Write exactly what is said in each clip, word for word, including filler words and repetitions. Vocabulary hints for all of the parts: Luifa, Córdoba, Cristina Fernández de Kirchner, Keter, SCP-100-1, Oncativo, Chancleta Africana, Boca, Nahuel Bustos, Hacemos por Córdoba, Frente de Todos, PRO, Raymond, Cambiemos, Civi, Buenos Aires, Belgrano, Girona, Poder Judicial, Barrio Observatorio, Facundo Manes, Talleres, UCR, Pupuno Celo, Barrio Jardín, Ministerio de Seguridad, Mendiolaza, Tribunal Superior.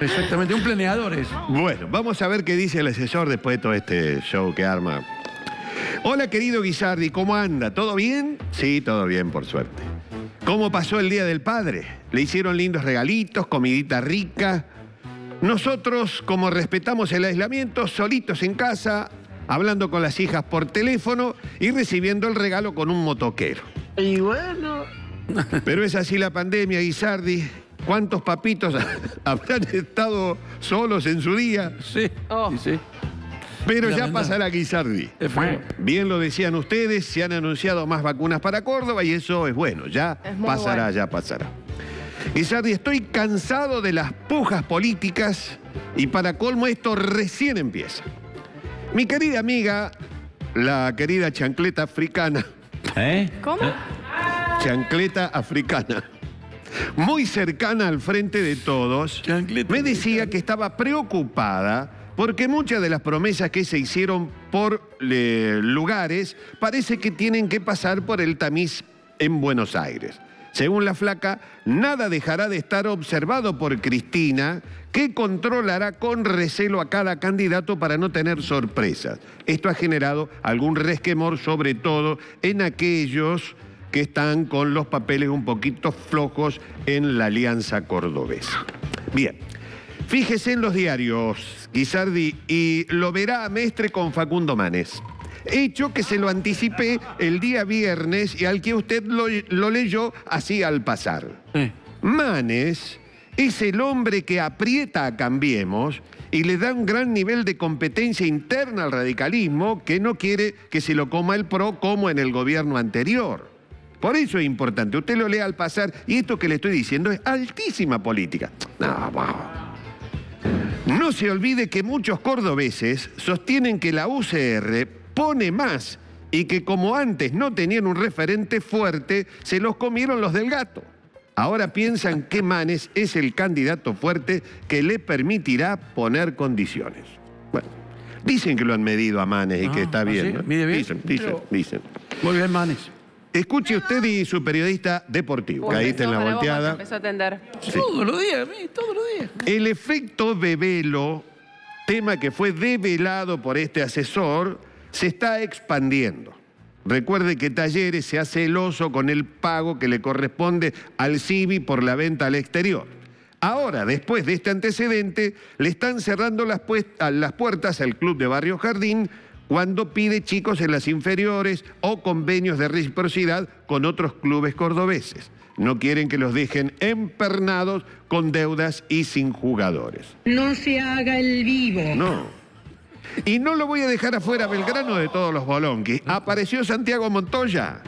Exactamente, un planeador es. Bueno, vamos a ver qué dice el asesor después de todo este show que arma. Hola, querido Guizzardi, ¿cómo anda? ¿Todo bien? Sí, todo bien, por suerte. ¿Cómo pasó el Día del Padre? Le hicieron lindos regalitos, comidita rica. Nosotros, como respetamos el aislamiento, solitos en casa, hablando con las hijas por teléfono y recibiendo el regalo con un motoquero. Y bueno... Pero es así la pandemia, Guizzardi. ¿Cuántos papitos habrán estado solos en su día? Sí, oh. sí. Pero la ya verdad. pasará, Guizzardi. Bien lo decían ustedes, se han anunciado más vacunas para Córdoba y eso es bueno, ya es pasará, bueno. ya pasará. Guizzardi, estoy cansado de las pujas políticas y para colmo esto recién empieza. Mi querida amiga, la querida chancleta africana. ¿Eh? ¿Cómo? ¿Eh? Chancleta africana, muy cercana al Frente de Todos, chancleta me decía que estaba preocupada porque muchas de las promesas que se hicieron por eh, lugares parece que tienen que pasar por el tamiz en Buenos Aires. Según la flaca, nada dejará de estar observado por Cristina, que controlará con recelo a cada candidato para no tener sorpresas. Esto ha generado algún resquemor, sobre todo en aquellos que están con los papeles un poquito flojos en la alianza cordobesa. Bien. Fíjese en los diarios, Guizzardi, y lo verá a Mestre con Facundo Manes. Hecho que se lo anticipé el día viernes y al que usted lo, lo leyó así al pasar. Eh. Manes es el hombre que aprieta a Cambiemos y le da un gran nivel de competencia interna al radicalismo que no quiere que se lo coma el P R O como en el gobierno anterior. Por eso es importante. Usted lo lea al pasar y esto que le estoy diciendo es altísima política. No, wow. No se olvide que muchos cordobeses sostienen que la U C R pone más y que como antes no tenían un referente fuerte, se los comieron los del gato. Ahora piensan que Manes es el candidato fuerte que le permitirá poner condiciones. Bueno, dicen que lo han medido a Manes y ah, que está bien. ¿Sí? ¿no? Mide bien. Dicen, dicen, Pero... dicen. Muy bien, Manes. Escuche usted y su periodista deportivo. Uy, caíste en la volteada. Empezó a atender. Sí. Todos los días, todos los días. El efecto Bebelo, tema que fue develado por este asesor, se está expandiendo. Recuerde que Talleres se hace celoso con el pago que le corresponde al Civi por la venta al exterior. Ahora, después de este antecedente, le están cerrando las, las puertas al club de Barrio Jardín cuando pide chicos en las inferiores o convenios de reciprocidad con otros clubes cordobeses. No quieren que los dejen empernados con deudas y sin jugadores. No se haga el vivo. No. Y no lo voy a dejar afuera Belgrano de todos los bolonquis. Apareció Santiago Montoya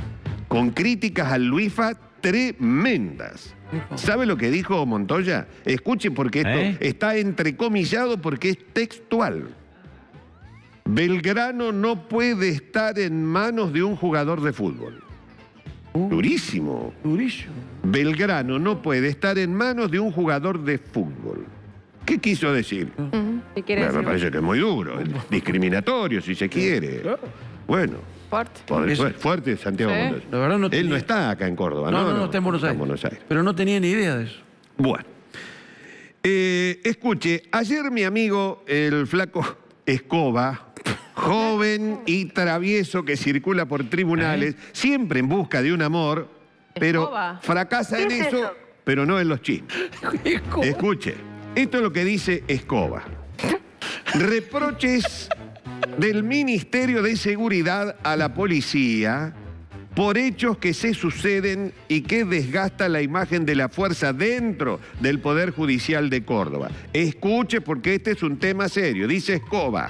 con críticas al Luifa tremendas. ¿Sabe lo que dijo Montoya? Escuche porque esto ¿Eh? está entrecomillado porque es textual. Belgrano no puede estar en manos de un jugador de fútbol. Uh, durísimo. Durísimo. Belgrano no puede estar en manos de un jugador de fútbol. ¿Qué quiso decir? Uh-huh. ¿Qué quiere bueno, decir? Me parece que es muy duro, discriminatorio si se quiere. Bueno. Fuerte. Poder, fuerte, fuerte Santiago ¿Sí? Montoya. La verdad no tenía... Él no está acá en Córdoba, ¿no? No, no, no, no está en Buenos, está Aires. Buenos Aires. Pero no tenía ni idea de eso. Bueno. Eh, escuche, ayer mi amigo, el flaco Escoba, joven y travieso que circula por tribunales, ¿Eh? siempre en busca de un amor, pero Escoba. fracasa en es eso, eso, pero no en los chismes. Escoba. Escuche, esto es lo que dice Escoba. Reproches del Ministerio de Seguridad a la policía por hechos que se suceden y que desgasta la imagen de la fuerza dentro del Poder Judicial de Córdoba. Escuche porque este es un tema serio. Dice Escoba,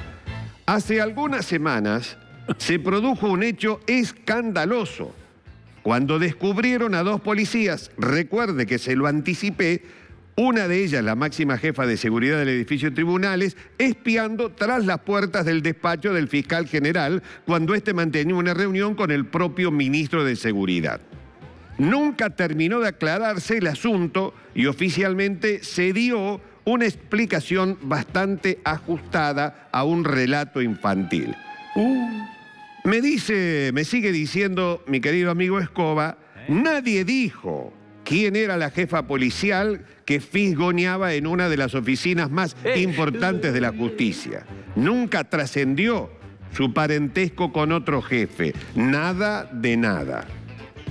hace algunas semanas se produjo un hecho escandaloso cuando descubrieron a dos policías, recuerde que se lo anticipé, una de ellas, la máxima jefa de seguridad del edificio de tribunales, espiando tras las puertas del despacho del fiscal general cuando éste mantenía una reunión con el propio ministro de Seguridad. Nunca terminó de aclararse el asunto y oficialmente se dio una explicación bastante ajustada a un relato infantil. Uh. Me dice, me sigue diciendo mi querido amigo Escoba, nadie dijo ¿Quién era la jefa policial que fisgoneaba en una de las oficinas más eh. importantes de la justicia? Nunca trascendió su parentesco con otro jefe. Nada de nada.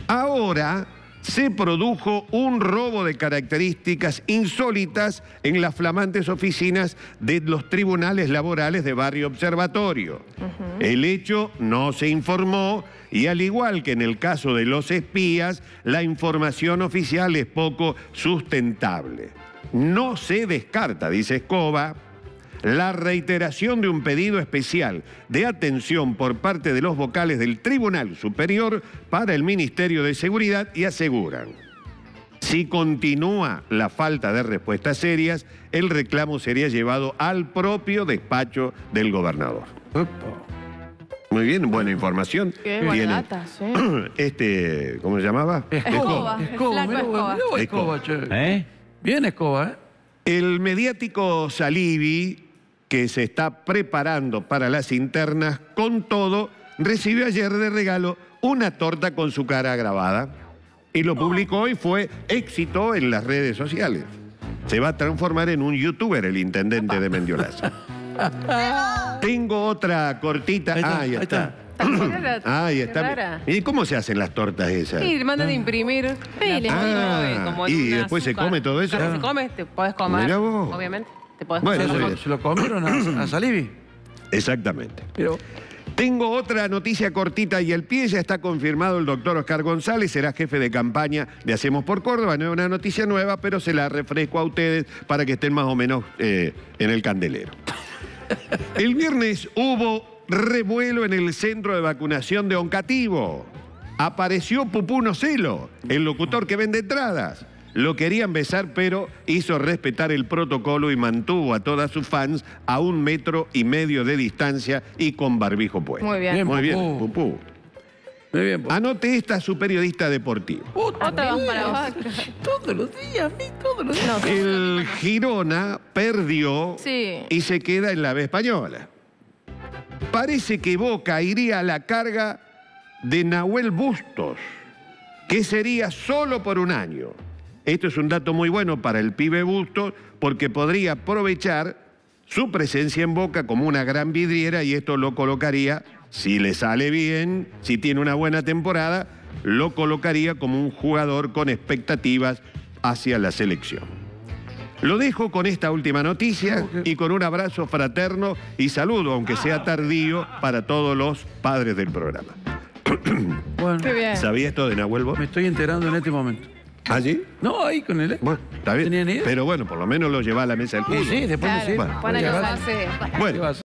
Ahora se produjo un robo de características insólitas en las flamantes oficinas de los tribunales laborales de Barrio Observatorio. Uh-huh. El hecho no se informó y, al igual que en el caso de los espías, la información oficial es poco sustentable. No se descarta, dice Escoba, la reiteración de un pedido especial de atención por parte de los vocales del Tribunal Superior para el Ministerio de Seguridad, y aseguran: si continúa la falta de respuestas serias, el reclamo sería llevado al propio despacho del gobernador. Muy bien, buena información. Qué buena data, sí. Este, ¿cómo se llamaba? Escoba. Escoba, Escoba. Escoba, ¿eh? Bien Escoba, ¿eh? El mediático Salibi, que se está preparando para las internas con todo, recibió ayer de regalo una torta con su cara grabada y lo publicó y fue éxito en las redes sociales. Se va a transformar en un youtuber el intendente de Mendiolaza. Tengo otra cortita. Ahí está, ah, ya ahí está. está. Ah, ahí está. ¿Y cómo se hacen las tortas esas? Sí, mandan ah. a imprimir. Sí, les ah, como y después azúcar. se come todo eso. Claro. Se come, te podés comer, obviamente. Bueno, ¿se lo comieron a, a Salibi? Exactamente. Pero... tengo otra noticia cortita y al pie. Ya está confirmado el doctor Oscar González, será jefe de campaña de Hacemos por Córdoba. No es una noticia nueva, pero se la refresco a ustedes para que estén más o menos eh, en el candelero. El viernes hubo revuelo en el centro de vacunación de Oncativo. Apareció Pupuno Celo, el locutor que vende entradas. Lo querían besar, pero hizo respetar el protocolo y mantuvo a todas sus fans a un metro y medio de distancia y con barbijo puesto. Muy bien. Muy bien, Pupú. Pupú. Muy bien, Pupú. Anote esta, su periodista deportivo. Otra para vos. Todos los días, a mí, todos los días. No, el Girona perdió sí. y se queda en la B española. Parece que Boca iría a la carga de Nahuel Bustos, que sería solo por un año. Esto es un dato muy bueno para el pibe Bustos porque podría aprovechar su presencia en Boca como una gran vidriera y esto lo colocaría, si le sale bien, si tiene una buena temporada, lo colocaría como un jugador con expectativas hacia la selección. Lo dejo con esta última noticia y con un abrazo fraterno y saludo, aunque sea tardío, para todos los padres del programa. Bueno, ¿sabía esto de Nahuel Bustos? Me estoy enterando en este momento. ¿Allí? No, ahí con él. Bueno, está bien. Pero bueno, por lo menos lo lleva a la mesa del juego. Sí, sí, después lo lleva. Bueno.